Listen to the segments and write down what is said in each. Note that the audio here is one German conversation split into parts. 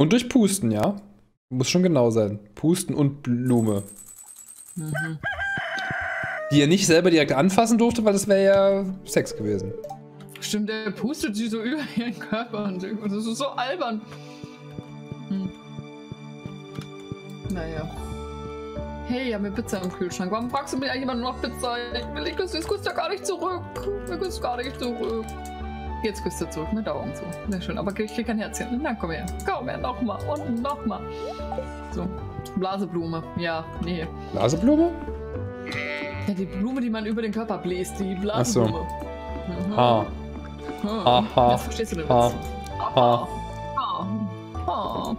Und durch Pusten, ja. Muss schon genau sein. Pusten und Blume. Mhm. Die er nicht selber direkt anfassen durfte, weil das wäre ja Sex gewesen. Stimmt, er pustet sie so über ihren Körper und das ist so albern. Hm. Naja. Hey, ich habe mir Pizza im Kühlschrank. Warum fragst du mir eigentlich immer noch Pizza? Ich küsse ja gar nicht zurück. Ich küsse gar nicht zurück. Jetzt küsst er zurück mit Daumen zu. Sehr schön, aber ich krieg kein Herzchen. Na, komm her. Komm her, nochmal und nochmal. So, Blaseblume. Ja, nee. Blaseblume? Ja, die Blume, die man über den Körper bläst, die Blaseblume. Ach so. Mhm. Ha. Ha. Ha. Jetzt verstehst du den Witz. Ha. Ha. Ha.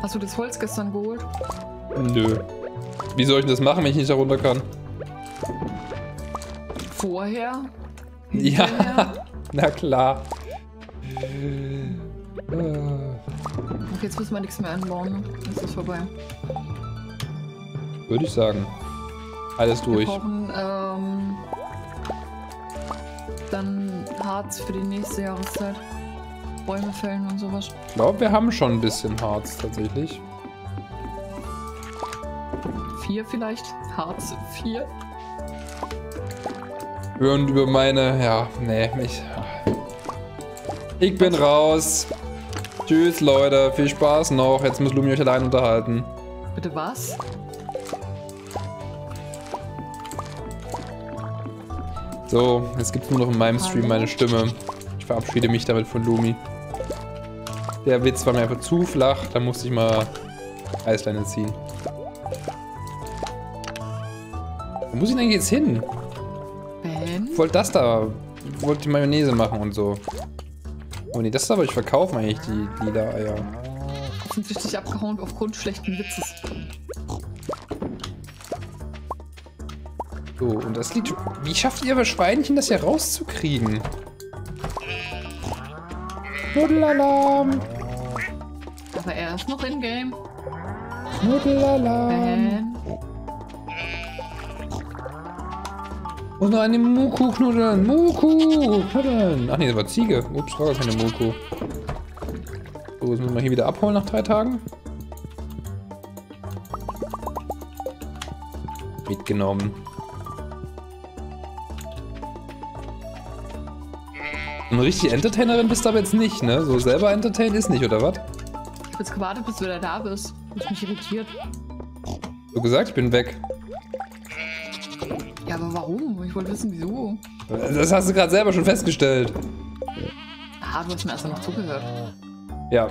Hast du das Holz gestern geholt? Nö. Wie soll ich denn das machen, wenn ich nicht da runter kann? Vorher? Ja, na klar. Okay, jetzt müssen wir nichts mehr anbauen. Jetzt ist vorbei. Würde ich sagen. Alles durch. Wir brauchen dann Harz für die nächste Jahreszeit. Bäume fällen und sowas. Ich glaube, wir haben schon ein bisschen Harz tatsächlich. 4 vielleicht? Harz 4? Und über meine... Ja, nee, mich... Ich bin raus. Tschüss, Leute. Viel Spaß noch. Jetzt muss Lumi euch allein unterhalten. Bitte was? So, jetzt gibt es nur noch in meinem Stream meine Stimme. Ich verabschiede mich damit von Lumi. Der Witz war mir einfach zu flach, da musste ich mal Eisleine ziehen. Wo muss ich denn jetzt hin? Ben? Ich wollte das da, wollte die Mayonnaise machen und so. Oh ne, das da wollte ich verkaufen eigentlich, die Lila-Eier. Die sind richtig abgehauen aufgrund schlechten Witzes. So, und das liegt... Wie schafft ihr aber Schweinchen, das hier rauszukriegen? Nudelalarm! Aber er ist noch in Game. Nudelalarm! Und noch eine Muku-Knuddeln! Muku-Knuddeln! Ach nee, das war Ziege. Ups, war gar keine Muku. So, jetzt müssen wir hier wieder abholen nach 3 Tagen. Mitgenommen. Eine richtige Entertainerin bist du aber jetzt nicht, ne? So selber entertain ist nicht, oder was? Ich hab jetzt gewartet, bis du wieder da bist. Du hast mich irritiert. So gesagt, ich bin weg. Ja, aber warum? Ich wollte wissen, wieso. Das hast du gerade selber schon festgestellt. Ah, du hast mir erst noch zugehört. Ja,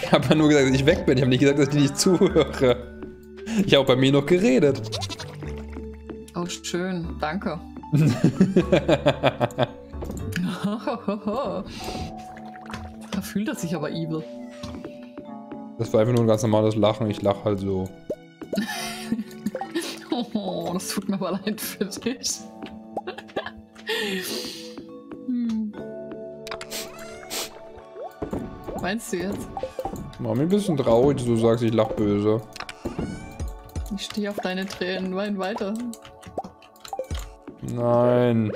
ich hab ja nur gesagt, dass ich weg bin. Ich habe nicht gesagt, dass ich dir nicht zuhöre. Ich habe auch bei mir noch geredet. Oh, schön. Danke. Da fühlt er sich aber evil. Das war einfach nur ein ganz normales Lachen. Ich lache halt so. Oh, das tut mir aber leid für dich. Hm. Meinst du jetzt? Mach mich ein bisschen traurig, dass du sagst, ich lach böse. Ich stehe auf deine Tränen. Wein weiter. Nein.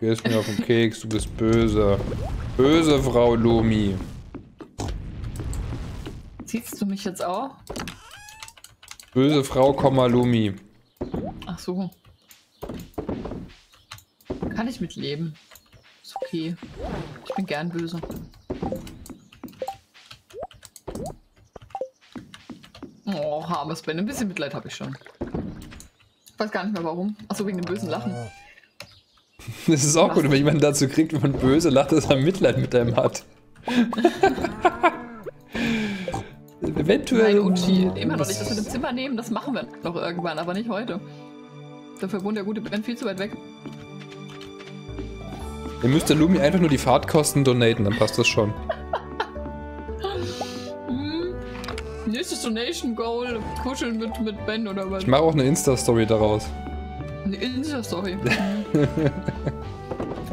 Du gehst mir auf den Keks, du bist böse. Böse Frau Lumi. Siehst du mich jetzt auch? Böse Frau, Lumi. Ach so. Kann ich mitleben. Ist okay. Ich bin gern böse. Oh, armes Ben. Ein bisschen Mitleid habe ich schon. Ich weiß gar nicht mehr warum. Achso, wegen dem bösen Lachen. Das ist auch gut, wenn jemand dazu kriegt, wenn man böse lacht, dass er Mitleid mit einem hat. Eventuell. Nein, Uchi, immer noch nicht, dass wir das Zimmer nehmen, das machen wir noch irgendwann, aber nicht heute. Dafür wohnt der gute Ben viel zu weit weg. Ihr müsst der Lumi einfach nur die Fahrtkosten donaten, dann passt das schon. Nächstes Donation Goal, kuscheln mit Ben oder was? Ich mache auch eine Insta-Story daraus. Eine Insta-Story.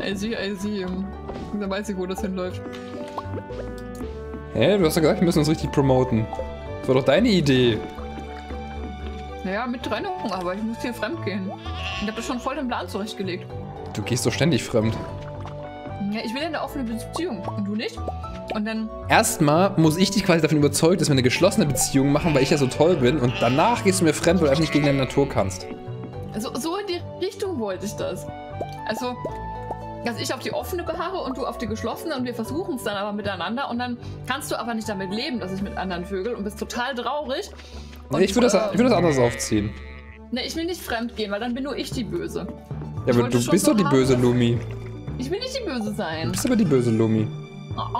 I see, I see. Da weiß ich, wo das hinläuft. Hä? Du hast ja gesagt, wir müssen uns richtig promoten. Das war doch deine Idee. Naja, mit Trennung, aber ich muss hier fremd gehen. Ich hab das schon voll den Plan zurechtgelegt. Du gehst doch ständig fremd. Ja, ich will ja eine offene Beziehung. Und du nicht? Und dann... Erstmal muss ich dich quasi davon überzeugen, dass wir eine geschlossene Beziehung machen, weil ich ja so toll bin. Und danach gehst du mir fremd, weil du einfach nicht gegen deine Natur kannst. So in die Richtung wollte ich das. Also... dass ich auf die offene beharre und du auf die geschlossene und wir versuchen es dann aber miteinander und dann kannst du aber nicht damit leben, dass ich mit anderen vögel und bist total traurig. Und nee, ich würde das anders aufziehen. Ne, ich will nicht fremd gehen, weil dann bin nur ich die Böse. Ja, aber du bist doch die böse Lumi. Ich will nicht die Böse sein. Du bist aber die böse Lumi. Oh.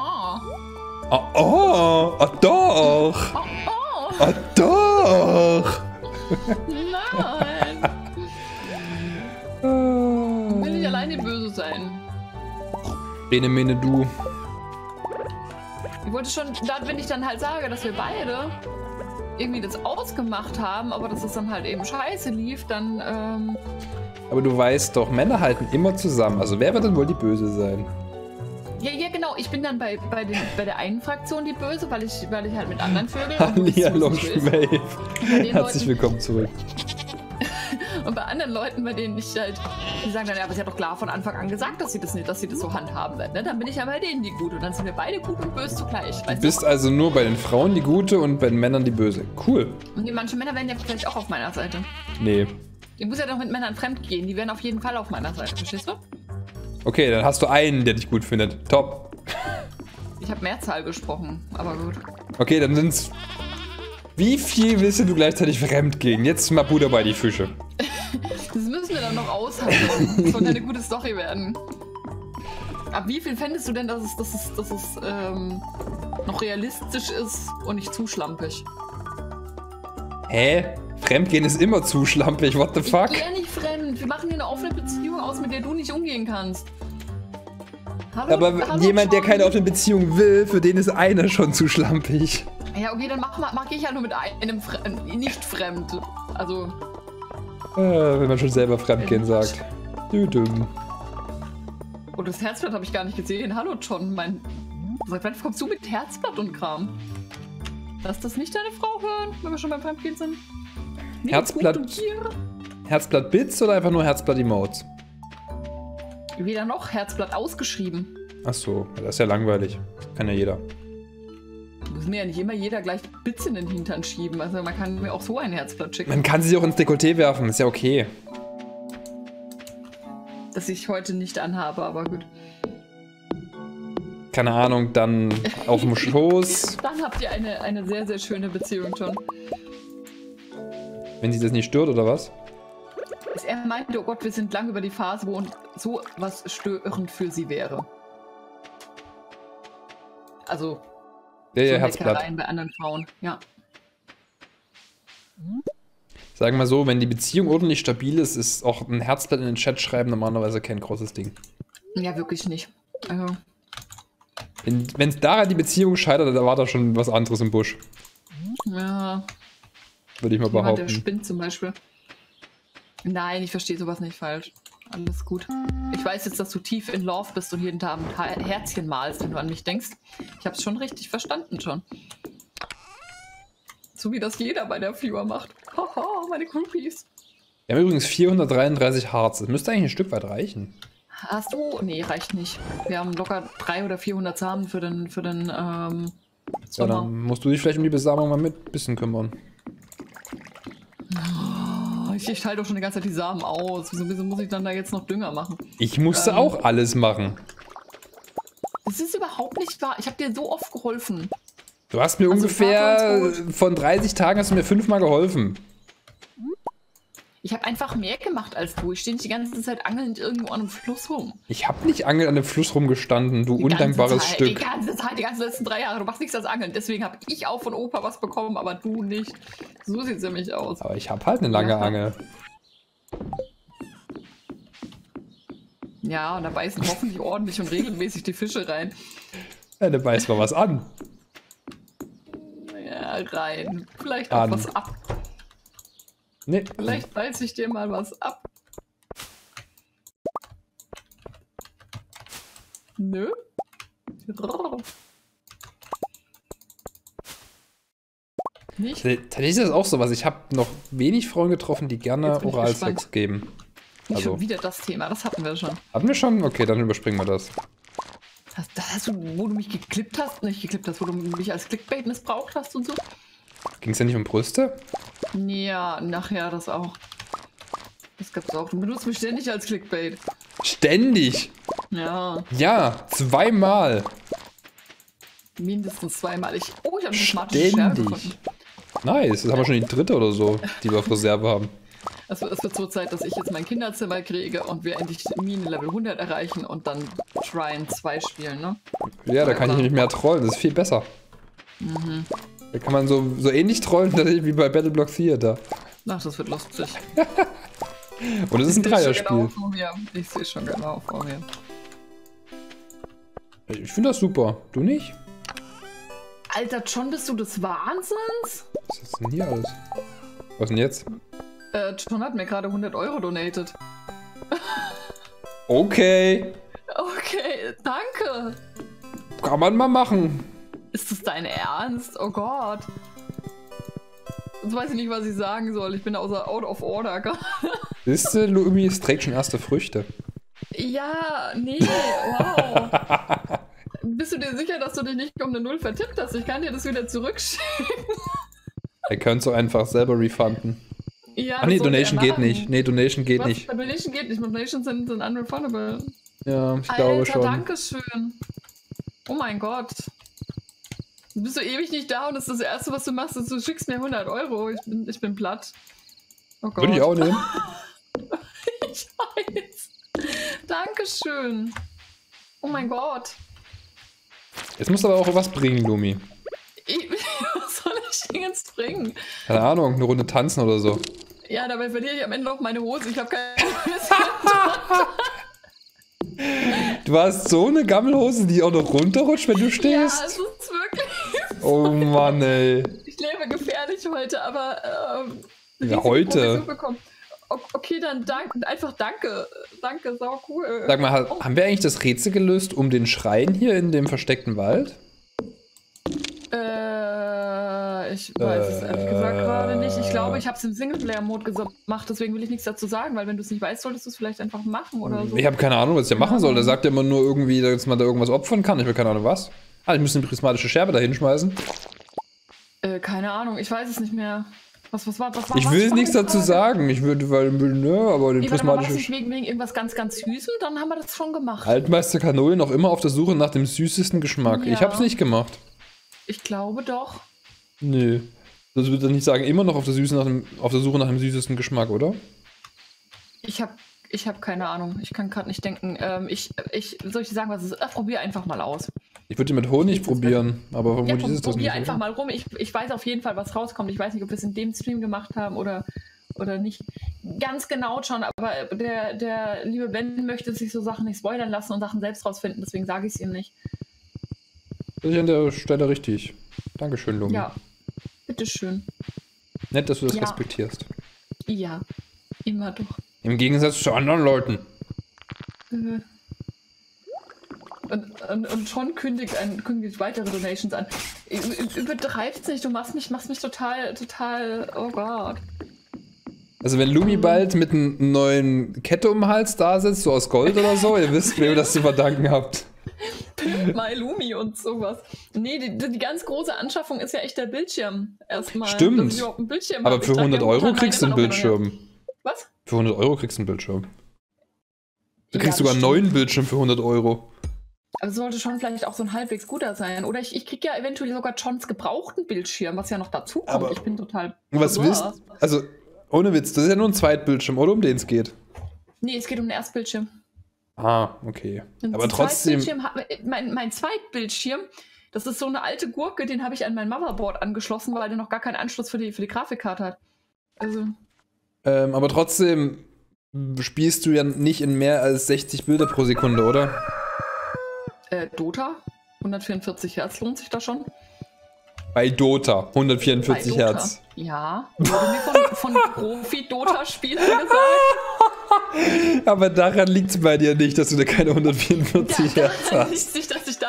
Oh, oh. Oh, doch. Oh, oh. Oh, doch. Nein. Alleine böse sein. Bene, mene, du. Ich wollte schon, wenn ich dann halt sage, dass wir beide irgendwie das ausgemacht haben, aber dass es dann halt eben scheiße lief, dann. Aber du weißt doch, Männer halten immer zusammen. Also wer wird dann wohl die Böse sein? Ja, ja, genau. Ich bin dann bei der einen Fraktion die Böse, weil ich halt mit anderen Vögeln. Hallihallo, Schwave. Herzlich willkommen zurück. Und bei anderen Leuten, bei denen ich halt, die sagen dann, ja, aber sie hat doch klar von Anfang an gesagt, dass sie das nicht, dass sie das so handhaben wird, ne? Dann bin ich ja bei denen die Gute und dann sind wir beide gut und böse zugleich. Du bist also nur bei den Frauen die Gute und bei den Männern die Böse. Cool. Und die manche Männer werden ja vielleicht auch auf meiner Seite. Nee. Ich muss ja doch mit Männern fremd gehen, die werden auf jeden Fall auf meiner Seite, verstehst du? Okay, dann hast du einen, der dich gut findet. Top. Ich habe Mehrzahl gesprochen, aber gut. Okay, dann sind's... Wie viel willst du gleichzeitig fremd gehen? Jetzt mal Buddha bei die Fische. Das müssen wir dann noch aushalten. Das soll eine gute Story werden. Ab wie viel fändest du denn, dass es noch realistisch ist und nicht zu schlampig? Hä? Fremdgehen ist immer zu schlampig, what the fuck? Ich geh nicht fremd. Wir machen hier eine offene Beziehung aus, mit der du nicht umgehen kannst. Hallo, aber hallo, jemand, der keine offene Beziehung will, für den ist einer schon zu schlampig. Ja, okay, dann mach ich ja halt nur mit einem nicht fremd. Also... wenn man schon selber fremdgehen sagt. Düdüm. Oh, das Herzblatt habe ich gar nicht gesehen. Hallo, John, seit wann kommst du mit Herzblatt und Kram? Lass das nicht deine Frau hören, wenn wir schon beim Fremdgehen sind. Nee, Herzblatt-Bits oder einfach nur Herzblatt-Emotes? Weder noch, Herzblatt ausgeschrieben. Ach so, das ist ja langweilig. Kann ja jeder. Muss mir ja nicht immer jeder gleich Bits in den Hintern schieben. Also man kann mir auch so ein Herzblatt schicken. Man kann sie auch ins Dekolleté werfen, ist ja okay. Dass ich heute nicht anhabe, aber gut. Keine Ahnung, dann auf dem Schoß. Dann habt ihr eine sehr, sehr schöne Beziehung schon. Wenn sie das nicht stört, oder was? Er meinte, oh Gott, wir sind lang über die Phase, wo so was störend für sie wäre. Also... Ja, ja, Herzblatt. Bei anderen Frauen, ja. Sagen wir mal so, wenn die Beziehung ordentlich stabil ist, ist auch ein Herzblatt in den Chat schreiben normalerweise kein großes Ding. Ja, wirklich nicht. Also. Wenn es daran die Beziehung scheitert, da war da schon was anderes im Busch. Ja. Würde ich mal behaupten. Der spinnt zum Beispiel. Nein, ich verstehe sowas nicht falsch. Alles gut. Ich weiß jetzt, dass du tief in Love bist und jeden Tag ein Herzchen malst, wenn du an mich denkst. Ich hab's schon richtig verstanden schon. So wie das jeder bei der Viewer macht. Haha, meine Groupies. Wir haben übrigens 433 Hearts. Das müsste eigentlich ein Stück weit reichen. Hast du? Nee, reicht nicht. Wir haben locker 300 oder 400 Samen für den Sommer. Ja, dann musst du dich vielleicht um die Besamung mal mit ein bisschen kümmern. Ich teile doch schon die ganze Zeit die Samen aus. Wieso muss ich dann da jetzt noch Dünger machen? Ich musste auch alles machen. Das ist überhaupt nicht wahr. Ich habe dir so oft geholfen. Du hast mir ungefähr von 30 Tagen hast du mir 5-mal geholfen. Ich habe einfach mehr gemacht als du. Ich stehe nicht die ganze Zeit angelnd irgendwo an einem Fluss rum. Ich habe nicht angelnd an einem Fluss rumgestanden, du undankbares Stück. Die ganzen letzten 3 Jahre. Du machst nichts als angeln. Deswegen habe ich auch von Opa was bekommen, aber du nicht. So sieht es nämlich aus. Aber ich habe halt eine lange Angel. Ja, und da beißen hoffentlich ordentlich und regelmäßig die Fische rein. Ja, da beißt mal was an. Ja, rein. Vielleicht auch was ab. Nee. Vielleicht beiß ich dir mal was ab. Nö. Nicht? Tatsächlich ist das auch sowas. Ich habe noch wenig Frauen getroffen, die gerne Oralsex geben. Also. Schon wieder das Thema, das hatten wir schon. Hatten wir schon? Okay, dann überspringen wir das. Das wo du mich geklippt hast, wo du mich als Clickbait missbraucht hast und so. Ging es ja nicht um Brüste? Ja, nachher das auch. Das gab's auch. Du benutzt mich ständig als Clickbait. Ständig? Ja. Ja, zweimal. Mindestens zweimal. Ich habe ständig. Nice, das haben wir schon die dritte oder so, die wir auf Reserve haben. Also, es wird so Zeit, dass ich jetzt mein Kinderzimmer kriege und wir endlich Mine Level 100 erreichen und dann Trine 2 spielen, ne? Ja, da kann ich nicht mehr trollen, das ist viel besser. Mhm. Da kann man so ähnlich trollen wie bei Battleblock Theater. Ach, das wird lustig. Und es ist ein Dreierspiel. Ich sehe schon genau vor mir. Ich finde das super. Du nicht? Alter, John, bist du des Wahnsinns? Was ist denn hier alles? Was denn jetzt? John hat mir gerade 100 Euro donated. Okay. Okay, danke. Kann man mal machen. Ist das dein Ernst? Oh Gott. Jetzt weiß ich nicht, was ich sagen soll. Ich bin außer out of order. Siehst du, Lumi, es trägt schon erste Früchte. Ja, nee, wow. Bist du dir sicher, dass du dich nicht um eine Null vertippt hast? Ich kann dir das wieder zurückschicken. Ihr könnt so einfach selber refunden. Ja, ach nee, Donation geht nicht. Nee, Donation geht nicht. Donation geht nicht. Donations sind unrefundable. Ja, ich glaube schon. Danke schön. Oh mein Gott. Du bist so ewig nicht da und das ist das Erste, was du machst, ist, du schickst mir 100 Euro. Ich bin platt. Oh Gott. Würde ich auch nehmen. Ich weiß. Dankeschön. Oh mein Gott. Jetzt musst du aber auch was bringen, Lumi. Was soll ich denn jetzt bringen? Keine Ahnung, eine Runde tanzen oder so. Ja, dabei verliere ich am Ende auch meine Hose. Ich habe keine. Du hast so eine Gammelhose, die auch noch runterrutscht, wenn du stehst. Ja, es ist wirklich. Oh Mann, ey. Ich lebe gefährlich heute, aber. Ja, heute. Okay, dann danke. Einfach danke. Danke, sau cool. Sag mal, haben wir eigentlich das Rätsel gelöst um den Schrein hier in dem versteckten Wald? Ich weiß es ehrlich gesagt gerade nicht. Ich glaube, ich habe es im Singleplayer-Mode gemacht, deswegen will ich nichts dazu sagen, weil wenn du es nicht weißt, solltest du es vielleicht einfach machen oder so. Ich habe keine Ahnung, was ich da machen soll. Da sagt ja immer nur irgendwie, dass man da irgendwas opfern kann. Ich will keine Ahnung was. Ah, ich muss eine prismatische Scherbe da hinschmeißen. Keine Ahnung, ich weiß es nicht mehr. Was war ich will nichts dazu sagen. Ich würde, weil, ne, aber den prismatischen. Ich wegen irgendwas ganz, ganz Süßem, dann haben wir das schon gemacht. Altmeister Kanol noch immer auf der Suche nach dem süßesten Geschmack. Ja. Ich hab's nicht gemacht. Ich glaube doch. Nö. Das würde ich nicht sagen, immer noch auf der Suche nach dem süßesten Geschmack, oder? Ich hab keine Ahnung. Ich kann gerade nicht denken. Soll ich dir sagen, was es ist? Probier einfach mal aus. Ich würde die mit Honig probieren, aber vermutlich ja, ist das nicht. Probier einfach mal rum. Ich weiß auf jeden Fall, was rauskommt. Ich weiß nicht, ob wir es in dem Stream gemacht haben oder nicht. Ganz genau schon, aber der liebe Ben möchte sich so Sachen nicht spoilern lassen und Sachen selbst rausfinden, deswegen sage ich es ihm nicht. Das ist an der Stelle richtig. Dankeschön, Lumi. Ja, bitteschön. Nett, dass du das respektierst. Ja, immer doch. Im Gegensatz zu anderen Leuten. Und schon kündigt weitere Donations an. Übertreib's nicht, du machst mich total, oh Gott. Also wenn Lumi bald mit einem neuen Kette um den Hals da sitzt, so aus Gold oder so, ihr wisst, wem ihr das zu verdanken habt. Pimp My Lumi und sowas. Nee, die ganz große Anschaffung ist ja echt der Bildschirm. Erstmal. Stimmt, ein Bildschirm aber für 100 Euro kriegst du einen Bildschirm. Was? Für 100 Euro kriegst du einen Bildschirm. Du kriegst sogar einen neuen Bildschirm für 100 Euro. Also sollte schon vielleicht auch so ein halbwegs guter sein. Oder ich kriege ja eventuell sogar Johns gebrauchten Bildschirm, was ja noch dazu kommt. Aber ich bin total... Was willst du? Also, ohne Witz, das ist ja nur ein Zweitbildschirm, oder um den es geht? Nee, es geht um den Erstbildschirm. Ah, okay. Und aber trotzdem... Mein Zweitbildschirm, das ist so eine alte Gurke, den habe ich an mein Motherboard angeschlossen, weil der noch gar keinen Anschluss für die Grafikkarte hat. Also... aber trotzdem spielst du ja nicht in mehr als 60 Bilder pro Sekunde, oder? Dota? 144 Hertz lohnt sich da schon? Bei Dota, 144 Hertz. Ja, wurde mir von Profi-Dota-Spielern gesagt. Aber daran liegt es bei dir nicht, dass du da keine 144 ja, Hertz hast.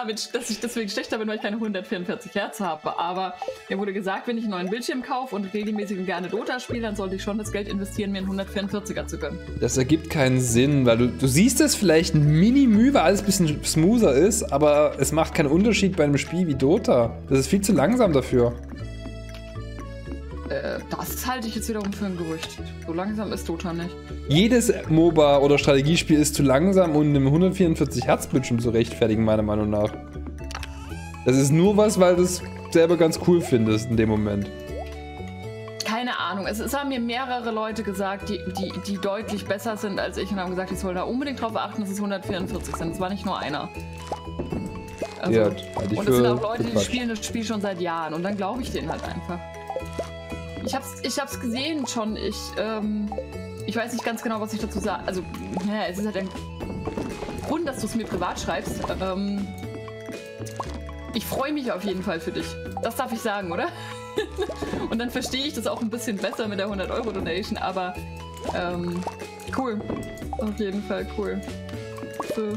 Nicht, dass ich deswegen schlechter bin, weil ich keine 144 Hertz habe. Aber mir wurde gesagt, wenn ich einen neuen Bildschirm kaufe und regelmäßig und gerne Dota spiele, dann sollte ich schon das Geld investieren, mir einen 144er zu gönnen. Das ergibt keinen Sinn, weil du siehst das vielleicht ein Mini-Mühe, weil alles ein bisschen smoother ist, aber es macht keinen Unterschied bei einem Spiel wie Dota. Das ist viel zu langsam dafür. Das halte ich jetzt wiederum für ein Gerücht. So langsam ist Dota nicht. Jedes MOBA oder Strategiespiel ist zu langsam, um einem 144 Hertz Bildschirm zu rechtfertigen, meiner Meinung nach. Das ist nur was, weil du es selber ganz cool findest in dem Moment. Keine Ahnung. Es haben mir mehrere Leute gesagt, die deutlich besser sind als ich und haben gesagt, ich soll da unbedingt drauf achten, dass es 144 sind. Es war nicht nur einer. Also, ja, und es sind auch Leute, die spielen das Spiel schon seit Jahren und dann glaube ich denen halt einfach. Ich hab's gesehen schon, ich weiß nicht ganz genau, was ich dazu sage. Also, naja, es ist halt ein Grund, dass du es mir privat schreibst. Ich freue mich auf jeden Fall für dich. Das darf ich sagen, oder? Und dann verstehe ich das auch ein bisschen besser mit der 100-Euro-Donation, aber cool. Auf jeden Fall cool. So.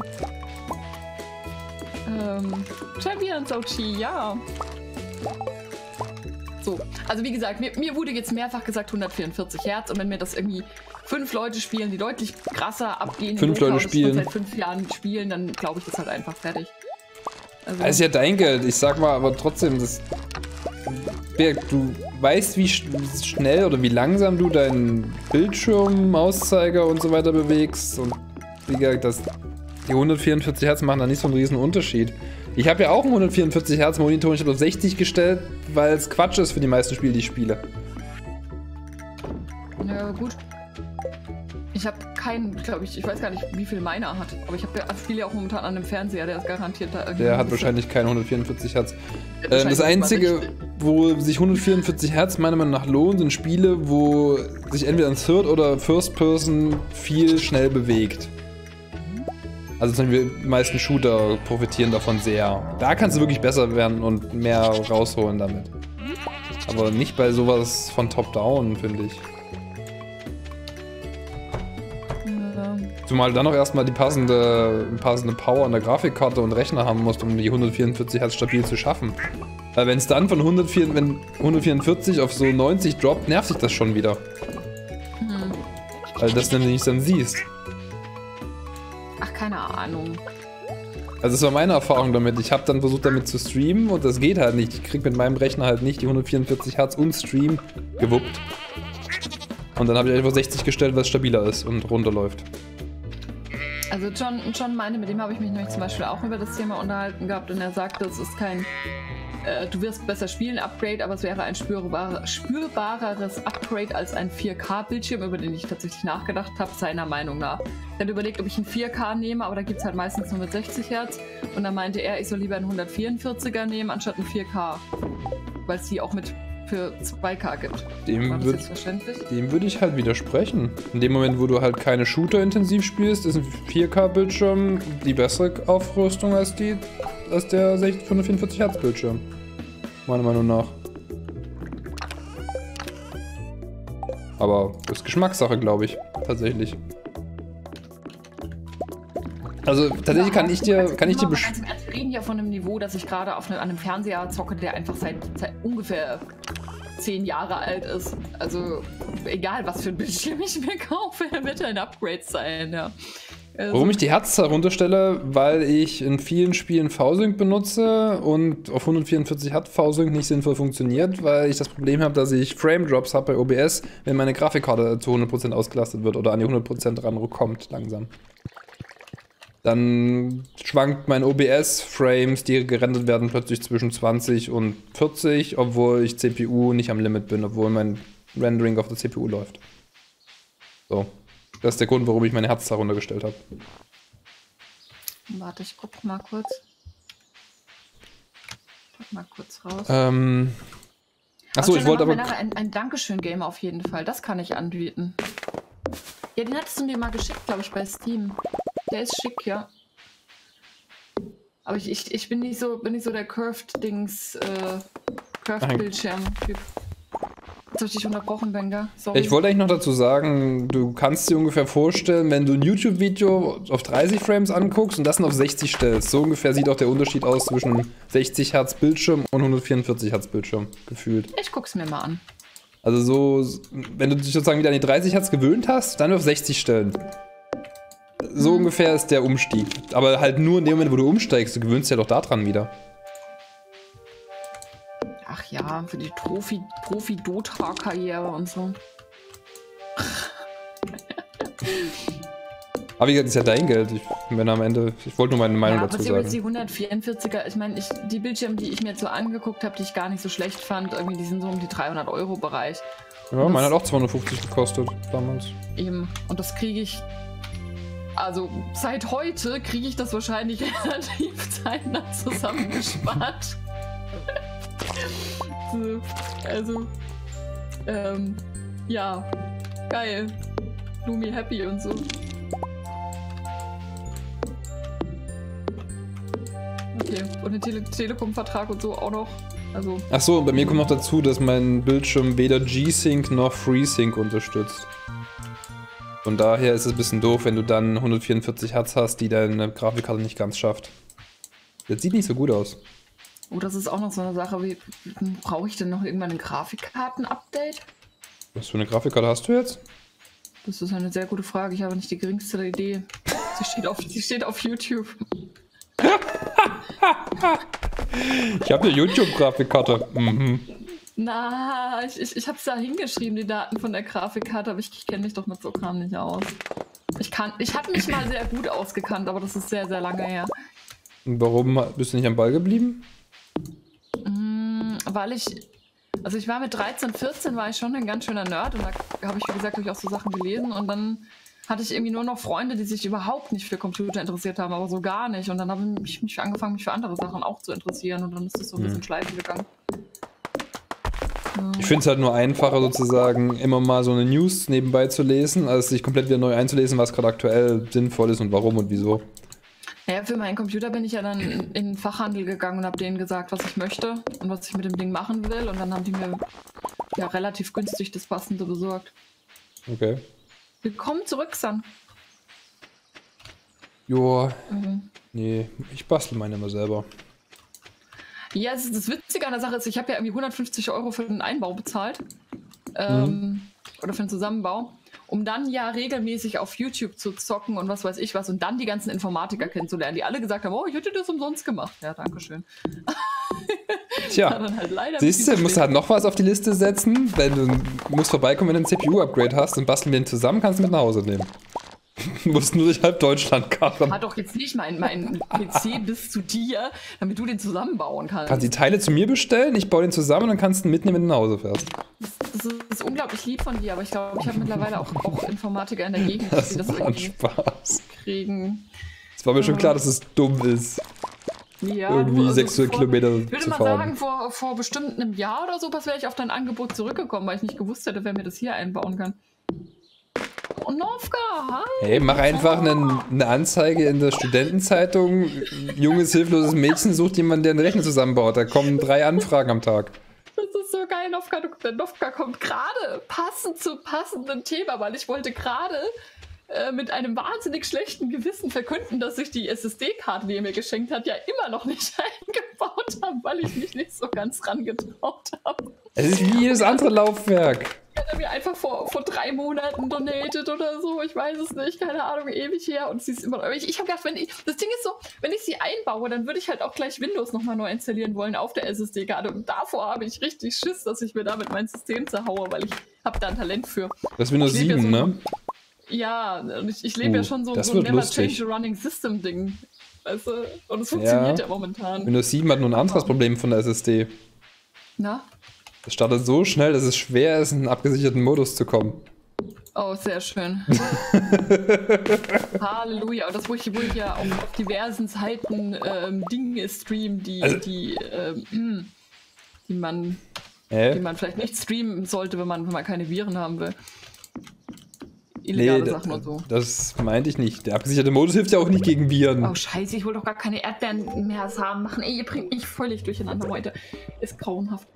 Champions OG, ja. So. Also wie gesagt, mir wurde jetzt mehrfach gesagt 144 Hertz und wenn mir das irgendwie 5 Leute spielen, die deutlich krasser abgehen, 5 Leute spielen, seit 5 Jahren spielen, dann glaube ich das halt einfach fertig. Also das ist ja dein Geld, ich sag mal, aber trotzdem, das du weißt, wie schnell oder wie langsam du deinen Bildschirm, Mauszeiger und so weiter bewegst und wie gesagt, die 144 Hertz machen da nicht so einen riesen Unterschied. Ich habe ja auch einen 144 Hertz Monitor und ich habe auf 60 gestellt, weil es Quatsch ist für die meisten Spiele, die ich spiele. Na gut. Ich habe keinen, glaube ich, ich weiß gar nicht, wie viel meiner hat. Aber ich spiele ja auch momentan an einem Fernseher, der ist garantiert da irgendwie. Der hat wahrscheinlich keinen 144 Hertz. Das Einzige, wo sich 144 Hertz meiner Meinung nach lohnt, sind Spiele, wo sich entweder ein Third- oder First-Person viel schnell bewegt. Also die meisten Shooter profitieren davon sehr. Da kannst du wirklich besser werden und mehr rausholen damit. Aber nicht bei sowas von Top-Down, finde ich. Ja. Zumal du dann noch erstmal die passende Power an der Grafikkarte und Rechner haben musst, um die 144 Hertz stabil zu schaffen. Weil wenn es dann von 144 auf so 90 droppt, nervt sich das schon wieder. Hm. Weil das nämlich dann siehst. Ach, keine Ahnung. Also das war meine Erfahrung damit. Ich habe dann versucht damit zu streamen und das geht halt nicht. Ich krieg mit meinem Rechner halt nicht die 144 Hertz und Stream gewuppt. Und dann habe ich einfach 60 gestellt, weil es stabiler ist und runterläuft. Also John meinte, mit dem habe ich mich nämlich zum Beispiel auch über das Thema unterhalten gehabt und er sagte, es ist kein, du wirst besser spielen, Upgrade, aber es wäre ein spürbareres Upgrade als ein 4K-Bildschirm, über den ich tatsächlich nachgedacht habe, seiner Meinung nach. Er hat überlegt, ob ich einen 4K nehme, aber da gibt es halt meistens nur mit 60 Hertz. Und dann meinte er, ich soll lieber einen 144er nehmen, anstatt einen 4K, weil es die auch mit für 2K gibt. Dem würde ich halt widersprechen. In dem Moment, wo du halt keine Shooter intensiv spielst, ist ein 4K-Bildschirm die bessere Aufrüstung als der 144 Hertz Bildschirm. Meiner Meinung nach. Aber das ist Geschmackssache, glaube ich. Tatsächlich. Also tatsächlich kann ich dir beschreiben. Wir reden ja von einem Niveau, dass ich gerade an einem Fernseher zocke, der einfach seit ungefähr 10 Jahre alt ist. Also egal, was für ein Bildschirm ich mir kaufe, wird ein Upgrade sein, ja. Also warum ich die Herzzahl runterstelle, weil ich in vielen Spielen V-Sync benutze und auf 144 hat V-Sync nicht sinnvoll funktioniert, weil ich das Problem habe, dass ich Frame-Drops habe bei OBS, wenn meine Grafikkarte zu 100% ausgelastet wird oder an die 100% rankommt langsam. Dann schwankt mein OBS-Frames, die gerendert werden, plötzlich zwischen 20 und 40, obwohl ich CPU nicht am Limit bin, obwohl mein Rendering auf der CPU läuft. So, das ist der Grund, warum ich meine Herzzahl runtergestellt habe. Warte, ich guck mal kurz. Guck mal kurz raus. Achso, ich wollte aber... Ein Dankeschön-Game auf jeden Fall, das kann ich anbieten. Ja, den hattest du mir mal geschickt, glaube ich, bei Steam. Der ist schick, ja. Aber ich bin nicht so der Curved-Bildschirm-Typ. Jetzt hab ich dich unterbrochen, Benga. Sorry. Ich wollte eigentlich noch dazu sagen, du kannst dir ungefähr vorstellen, wenn du ein YouTube-Video auf 30 Frames anguckst und das auf 60 stellst, so ungefähr sieht auch der Unterschied aus zwischen 60 Hertz Bildschirm und 144 Hertz Bildschirm, gefühlt. Ich guck's mir mal an. Also so, wenn du dich sozusagen wieder an die 30 Hertz gewöhnt hast, dann auf 60 stellen. So ungefähr ist der Umstieg. Aber halt nur in dem Moment, wo du umsteigst, du gewöhnst ja doch daran wieder. Ach ja, für die Profi-Dota-Karriere und so. Aber wie gesagt, ist ja dein Geld. Ich wollte nur meine Meinung dazu sagen. Aber die 144er, ich meine, die Bildschirme, die ich mir jetzt so angeguckt habe, die ich gar nicht so schlecht fand, irgendwie, die sind so um die 300-Euro-Bereich. Ja, und meine hat auch 250 gekostet damals. Eben. Und das kriege ich. Also seit heute kriege ich das wahrscheinlich relativ zeitnah zusammengespart. So, also, ja, geil. Lumi happy und so. Okay, und den Telekom-Vertrag und so auch noch. Also. Ach so, und bei mir kommt noch dazu, dass mein Bildschirm weder G-Sync noch FreeSync unterstützt. Von daher ist es ein bisschen doof, wenn du dann 144 Hertz hast, die deine Grafikkarte nicht ganz schafft. Das sieht nicht so gut aus. Oh, das ist auch noch so eine Sache, wie brauche ich denn noch irgendwann ein Grafikkarten-Update? Was für eine Grafikkarte hast du jetzt? Das ist eine sehr gute Frage, ich habe nicht die geringste Idee. Sie steht auf YouTube. Ich habe eine YouTube-Grafikkarte. Mhm. Na, ich habe es da hingeschrieben, die Daten von der Grafikkarte, aber ich kenne mich doch mit so Kram nicht aus. Ich habe mich mal sehr gut ausgekannt, aber das ist sehr, sehr lange her. Und warum bist du nicht am Ball geblieben? Weil ich war mit 13, 14 war ich schon ein ganz schöner Nerd und da habe ich, wie gesagt, auch so Sachen gelesen und dann hatte ich irgendwie nur noch Freunde, die sich überhaupt nicht für Computer interessiert haben, aber so gar nicht. Und dann habe ich mich angefangen, mich für andere Sachen auch zu interessieren und dann ist es so ein bisschen schleifen gegangen. Ich finde es halt nur einfacher sozusagen, immer mal so eine News nebenbei zu lesen, als sich komplett wieder neu einzulesen, was gerade aktuell sinnvoll ist und warum und wieso. Naja, für meinen Computer bin ich ja dann in den Fachhandel gegangen und habe denen gesagt, was ich möchte und was ich mit dem Ding machen will und dann haben die mir ja relativ günstig das Passende besorgt. Okay. Willkommen zurück, San. Joa. Mhm. Nee, ich bastel meine immer selber. Ja, das Witzige an der Sache ist, ich habe ja irgendwie 150 Euro für den Einbau bezahlt. Oder für den Zusammenbau. Um dann ja regelmäßig auf YouTube zu zocken und was weiß ich was und dann die ganzen Informatiker kennenzulernen, die alle gesagt haben, oh, ich hätte das umsonst gemacht. Ja, danke schön. Tja, halt siehst du, musst du halt noch was auf die Liste setzen, wenn du musst vorbeikommen, wenn du ein CPU-Upgrade hast und basteln wir den zusammen, kannst du mit nach Hause nehmen. Du musst nur durch halb Deutschland karren. Hat doch jetzt nicht meinen PC bis zu dir, damit du den zusammenbauen kannst. Kannst die Teile zu mir bestellen, ich baue den zusammen und dann kannst du ihn mitnehmen, wenn du nach Hause fährst. Das ist unglaublich lieb von dir, aber ich glaube, ich habe mittlerweile auch Informatiker in der Gegend, das die das irgendwie Spaß kriegen. Es war mir schon klar, dass es dumm ist. Ja, irgendwie also 600 Kilometer zu fahren. Ich würde mal sagen, vor bestimmt einem Jahr oder so wäre ich auf dein Angebot zurückgekommen, weil ich nicht gewusst hätte, wer mir das hier einbauen kann. Und Novka, hi! Hey, mach einfach eine Anzeige in der Studentenzeitung. Junges, hilfloses Mädchen sucht jemanden, der einen Rechner zusammenbaut. Da kommen 3 Anfragen am Tag. Das ist so geil, Novka. Der Novka kommt gerade passend zum passenden Thema, weil ich wollte gerade mit einem wahnsinnig schlechten Gewissen verkünden, dass ich die SSD-Karte, die ihr mir geschenkt habt, ja immer noch nicht eingebaut habe, weil ich mich nicht so ganz rangetraut habe. Es ist wie jedes andere Laufwerk. Hat er mir einfach vor 3 Monaten donated oder so, ich weiß es nicht, keine Ahnung, ewig her und sie ist immer noch. Ich habe gedacht, das Ding ist so, wenn ich sie einbaue, dann würde ich halt auch gleich Windows nochmal neu installieren wollen auf der SSD-Karte und davor habe ich richtig Schiss, dass ich mir damit mein System zerhaue, weil ich habe da ein Talent für. Das Windows 7, ja so, ne? Ja, und ich lebe ja schon so ein Never Change the Running System Ding, weißt du, und es funktioniert ja momentan. Windows 7 hat nur ein anderes Problem von der SSD. Na? Es startet so schnell, dass es schwer ist, in einen abgesicherten Modus zu kommen. Oh, sehr schön. Halleluja. Und das, wo ich ja auf diversen Seiten Dinge streamen, die man vielleicht nicht streamen sollte, wenn man keine Viren haben will. Illegale Sachen und so. Das meinte ich nicht. Der abgesicherte Modus hilft ja auch nicht gegen Viren. Oh, scheiße, ich will doch gar keine Erdbeeren mehr haben. Ihr bringt mich völlig durcheinander heute. Ist grauenhaft.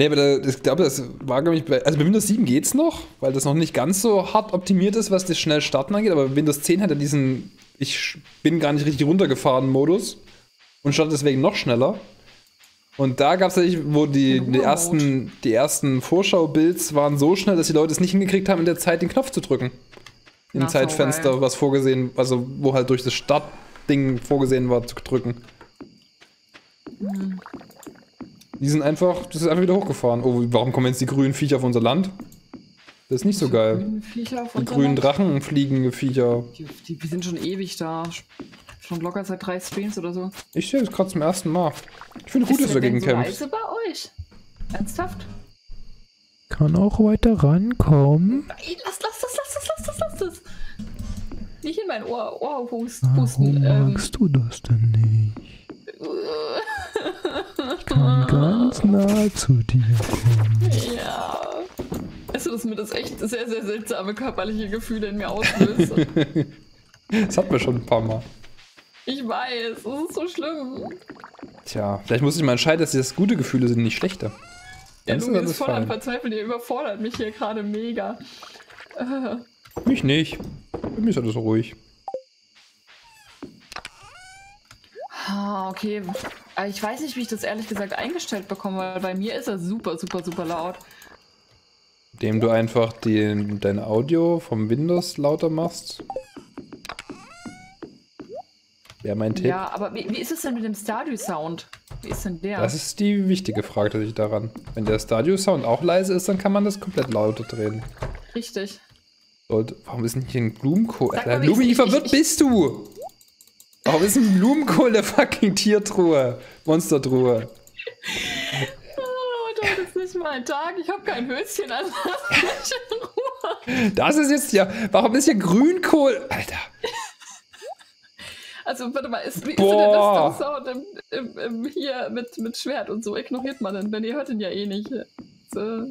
Nee, aber ich glaube, das war, glaube ich, bei Windows 7 geht es noch, weil das noch nicht ganz so hart optimiert ist, was das schnell starten angeht. Aber Windows 10 hat ja diesen "Ich bin gar nicht richtig runtergefahren" Modus und startet deswegen noch schneller. Und da gab es tatsächlich, wo die ersten Vorschau-Builds waren so schnell, dass die Leute es nicht hingekriegt haben, in der Zeit den Knopf zu drücken. Im Zeitfenster, was vorgesehen, also wo halt durch das Startding vorgesehen war, zu drücken. Mhm. Die sind einfach, das ist einfach wieder hochgefahren. Oh, warum kommen jetzt die grünen Viecher auf unser Land? Das ist nicht so geil. Die grünen Drachen fliegende Viecher. Die sind schon ewig da. Schon locker seit 3 Streams oder so. Ich sehe das gerade zum ersten Mal. Ich finde gut, dass du dagegen kämpfst. Ist das denn so leise bei euch? Ernsthaft? Kann auch weiter rankommen. Nein, lass das. Nicht in mein Ohr pusten. Warum magst du das denn nicht? Ich kann ganz nahe zu dir kommen. Ja. Also, dass mir das echt sehr, sehr seltsame körperliche Gefühle in mir auslöst. Das hatten wir schon ein paar Mal. Ich weiß, es ist so schlimm. Tja, vielleicht muss ich mal entscheiden, dass das gute Gefühle sind, nicht schlechte. Ja, du bist voll am Verzweifeln, ihr überfordert mich hier gerade mega. Mich nicht. Für mich ist alles ruhig. Ah, okay. Aber ich weiß nicht, wie ich das ehrlich gesagt eingestellt bekomme, weil bei mir ist er super, super, super laut. Indem du einfach dein Audio vom Windows lauter machst. Wäre mein Tipp. Ja, aber wie ist es denn mit dem Stardew-Sound? Wie ist denn der? Das ist die wichtige Frage tatsächlich daran. Wenn der Stardew-Sound auch leise ist, dann kann man das komplett lauter drehen. Richtig. Und warum ist denn hier ein Blumenkohl? Lumi, wie verwirrt bist du? Warum ist ein Blumenkohl der fucking Tiertruhe? Monstertruhe. Oh, das ist nicht mein Tag. Ich habe kein Höschen, also lass mich in Ruhe. Das ist jetzt ja. Warum ist hier Grünkohl? Alter. Also, warte mal, wie ist denn das Sound hier mit Schwert und so? Ignoriert man den, denn ihr hört ihn ja eh nicht. So.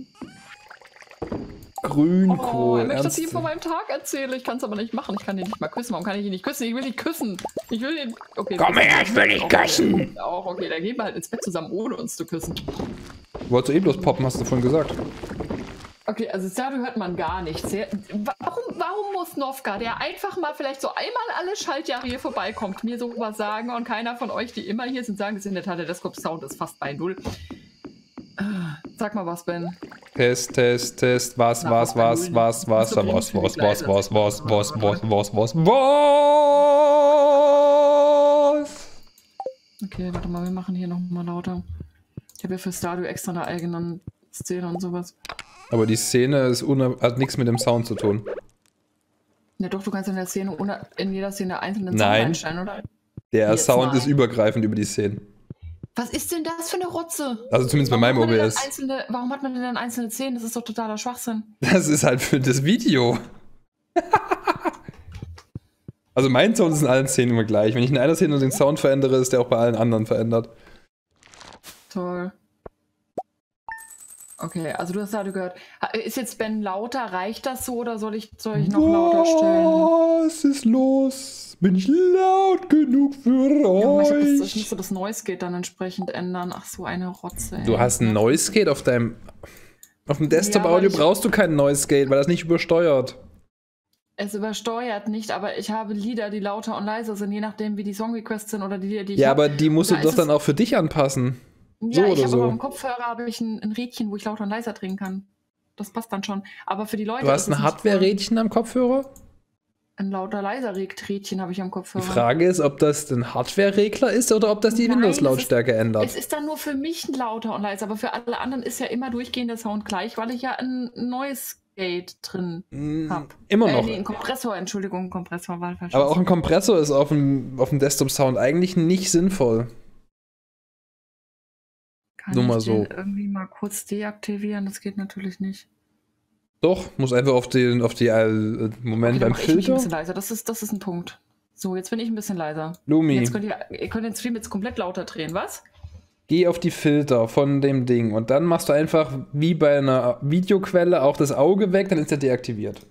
Grünkohl. Oh, ich möchte das hier von meinem Tag erzählen. Ich kann es aber nicht machen. Ich kann ihn nicht mal küssen. Warum kann ich ihn nicht küssen? Ich will ihn küssen. Ich will ihn. Okay, komm her, ich will dich küssen. Auch okay, dann gehen wir halt ins Bett zusammen, ohne uns zu küssen. Du wolltest eh bloß poppen, hast du vorhin gesagt. Okay, also da hört man gar nichts. Warum muss Novka, der einfach mal vielleicht so einmal alle Schaltjahre hier vorbeikommt, mir so was sagen und keiner von euch, die immer hier sind, sagen, dass in der Tat der Desktop-Sound ist fast bei 0. Sag mal was, Ben. Test, was. Okay, warte mal, wir machen hier nochmal lauter. Ich habe ja für Stardew extra eine eigene Szene und sowas. Aber die Szene hat nichts mit dem Sound zu tun. Ja doch, du kannst in jeder Szene einzelnen Sound einstellen, oder? Der Sound ist übergreifend über die Szenen. Was ist denn das für eine Rotze? Also zumindest bei meinem OBS. Warum hat man denn dann einzelne Szenen? Das ist doch totaler Schwachsinn. Das ist halt für das Video. Also mein Sound ist in allen Szenen immer gleich. Wenn ich in einer Szene den Sound verändere, ist der auch bei allen anderen verändert. Toll. Okay, also du hast gerade gehört. Ist jetzt Ben lauter? Reicht das so oder soll ich noch lauter stellen? Was ist los? Bin ich laut genug für euch? Ja, ich müsste das Noise Gate dann entsprechend ändern. Ach so, eine Rotze. Ey. Du hast ein Noise Gate auf deinem... Auf dem Desktop-Audio brauchst du kein Noise Gate, weil das nicht übersteuert. Es übersteuert nicht, aber ich habe Lieder, die lauter und leiser sind, je nachdem, wie die Song-Requests sind oder die Lieder, die ich... Ja, aber die musst du doch dann auch für dich anpassen. Ja, so ich habe aber im Kopfhörer ein Rädchen, wo ich lauter und leiser drehen kann. Das passt dann schon. Aber für die Leute... Du hast ein Hardware-Rädchen am Kopfhörer? Ein lauter leiser Rädchen habe ich am Kopfhörer. Die Frage ist, ob das ein Hardware-Regler ist oder ob das die Windows-Lautstärke ändert. Es ist dann nur für mich ein lauter und leiser, aber für alle anderen ist ja immer durchgehender Sound gleich, weil ich ja ein neues Gate drin habe. Immer noch. Nee, ein Kompressor, Entschuldigung, ein Kompressor war falsch. Aber auch ein Kompressor ist auf dem Desktop-Sound eigentlich nicht sinnvoll. Kann ich den irgendwie mal kurz deaktivieren? Das geht natürlich nicht. Doch, muss einfach auf die beim Filter. Ich bin ein bisschen leiser, das ist ein Punkt. So, jetzt bin ich ein bisschen leiser. Lumi. Jetzt könnt ihr den Stream jetzt komplett lauter drehen, was? Geh auf die Filter von dem Ding und dann machst du einfach wie bei einer Videoquelle auch das Auge weg, dann ist er deaktiviert.